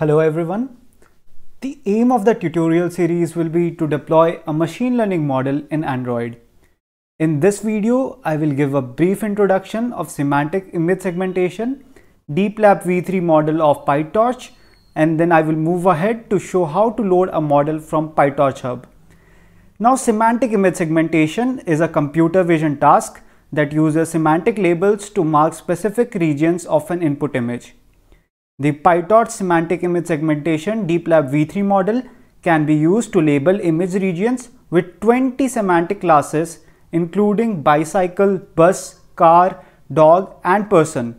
Hello everyone. The aim of the tutorial series will be to deploy a machine learning model in Android. In this video, I will give a brief introduction of semantic image segmentation, DeepLabV3 model of PyTorch, and then I will move ahead to show how to load a model from PyTorch Hub. Now, semantic image segmentation is a computer vision task that uses semantic labels to mark specific regions of an input image. The PyTorch semantic image segmentation DeepLabV3 model can be used to label image regions with 20 semantic classes including bicycle, bus, car, dog and person.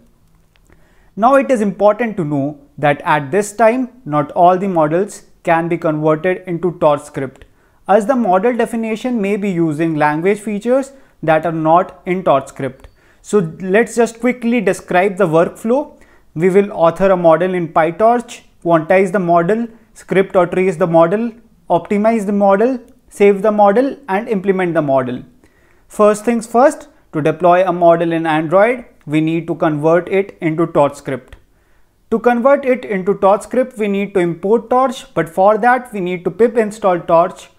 Now it is important to know that at this time not all the models can be converted into TorchScript, as the model definition may be using language features that are not in TorchScript. So let's just quickly describe the workflow. We will author a model in PyTorch, quantize the model, script or trace the model, optimize the model, save the model and implement the model. First things first, to deploy a model in Android, we need to convert it into TorchScript. To convert it into TorchScript, we need to import Torch, but for that we need to pip install Torch.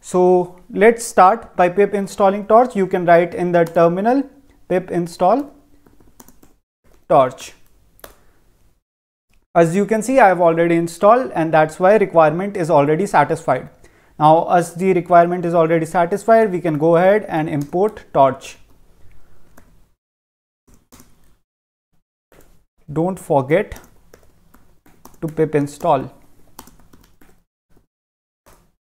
So let's start by pip installing Torch. You can write in the terminal pip install Torch. As you can see, I have already installed and that's why requirement is already satisfied. Now as the requirement is already satisfied, we can go ahead and import Torch. Don't forget to pip install.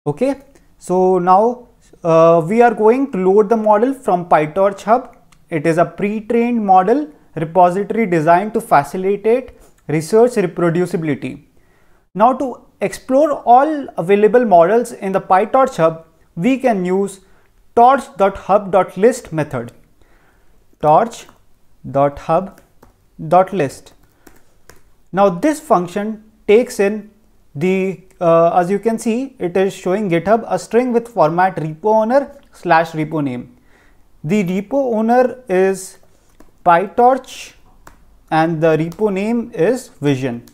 Okay, so now we are going to load the model from PyTorch Hub. It is a pre-trained model repository designed to facilitate research reproducibility. Now, to explore all available models in the PyTorch Hub, we can use torch.hub.list method. Torch.hub.list. Now this function takes in the as you can see, it is showing GitHub a string with format repo owner / repo name. The repo owner is PyTorch and the repo name is Vision.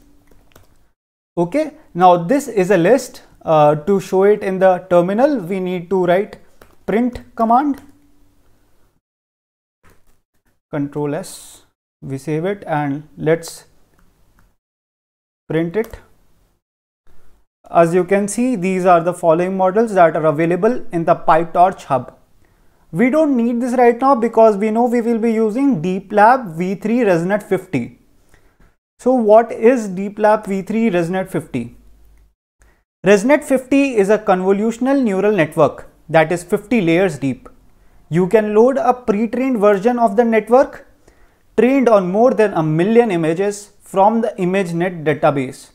Okay, now this is a list. To show it in the terminal, we need to write print command, Control S, we save it and let's print it. As you can see, these are the following models that are available in the PyTorch Hub. We don't need this right now because we know we will be using DeepLabV3-ResNet50. So what is DeepLabV3-ResNet50? ResNet50 is a convolutional neural network that is 50 layers deep. You can load a pre-trained version of the network trained on more than 1 million images from the ImageNet database.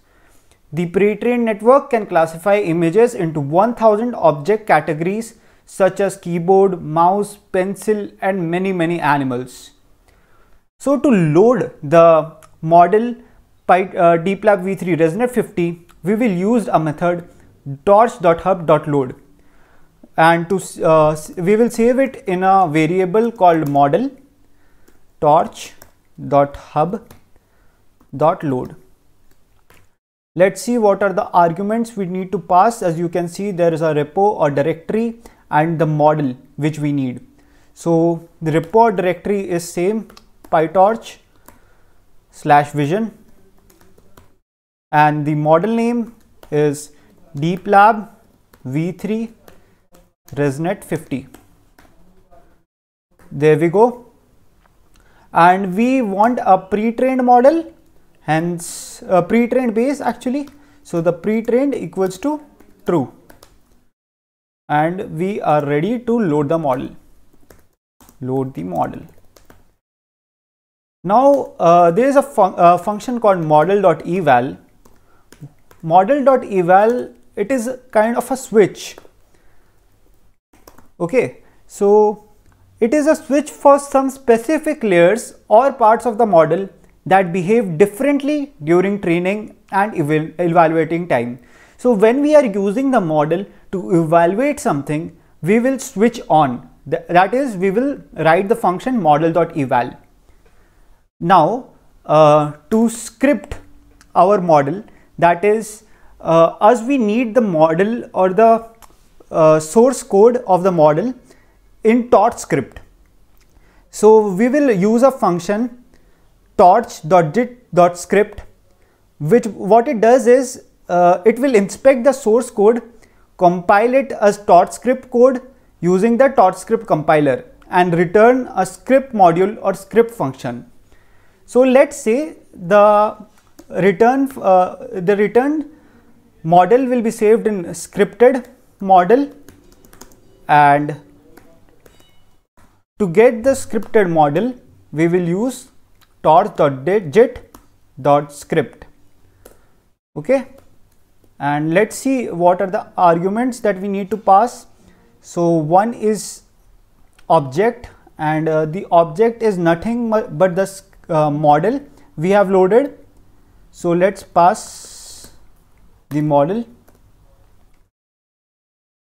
The pre-trained network can classify images into 1000 object categories such as keyboard, mouse, pencil and many animals. So to load the model DeepLabV3-ResNet50, we will use a method torch.hub.load, and to we will save it in a variable called model torch.hub.load. Let's see what are the arguments we need to pass. As you can see, there is a repo or directory and the model which we need. So the repo or directory is same, PyTorch /vision, and the model name is DeepLabV3-ResNet50. There we go. And we want a pre-trained model, hence pre-trained base actually. So the pre-trained equals to true and we are ready to load the model. Now there is a function called model.eval. Model.eval, it is kind of a switch. Okay, so it is a switch for some specific layers or parts of the model that behave differently during training and evaluating time. So when we are using the model to evaluate something, we will switch on. That is, we will write the function model.eval. Now to script our model, That is, as we need the model or the source code of the model in TorchScript. So we will use a function torch.jit.script, which what it does is it will inspect the source code, compile it as TorchScript code using the TorchScript compiler, and return a script module or script function. So let's say the returned model will be saved in scripted model, and to get the scripted model we will use torch.jit.script. Okay, and let's see what are the arguments that we need to pass. So one is object, and the object is nothing but the model we have loaded. So let's pass the model.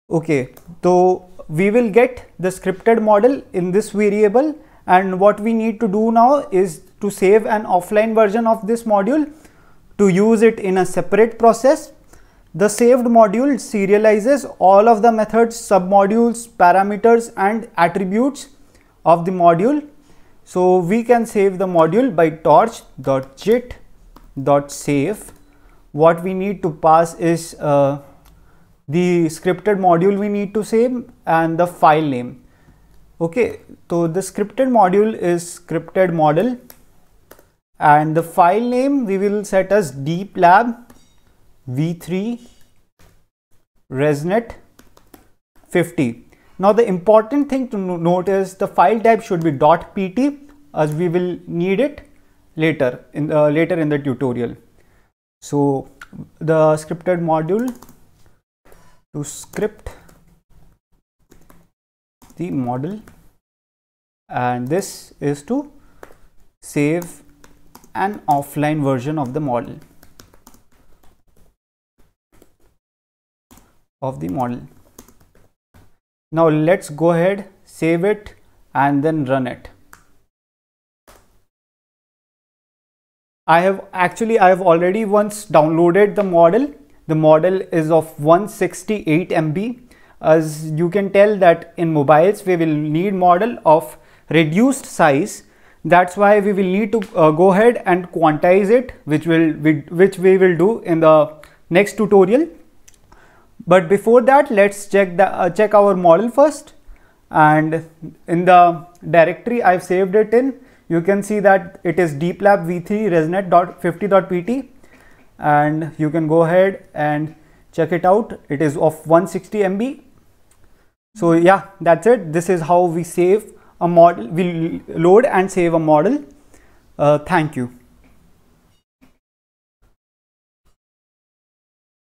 Okay, so we will get the scripted model in this variable, and what we need to do now is to save an offline version of this module to use it in a separate process. The saved module serializes all of the methods, submodules, parameters and attributes of the module. So we can save the module by torch.jit.save. What we need to pass is the scripted module we need to save and the file name. Okay, so the scripted module is scripted model, and the file name we will set as DeepLabV3-ResNet50. Now the important thing to note is the file type should be .pt, as we will need it later in the tutorial. So the scripted module to script the model, and this is to save an offline version of the model. Now let's go ahead, save it and then run it. I have already once downloaded the model. The model is of 168 MB. As you can tell that in mobiles we will need model of reduced size. That's why we will need to go ahead and quantize it, which we will do in the next tutorial. But before that, let's check our model first. And in the directory I've saved it in, you can see that it is DeepLabV3-ResNet50.pt, and you can go ahead and check it out. It is of 160 MB. So yeah, that's it. This is how we load and save a model. Thank you.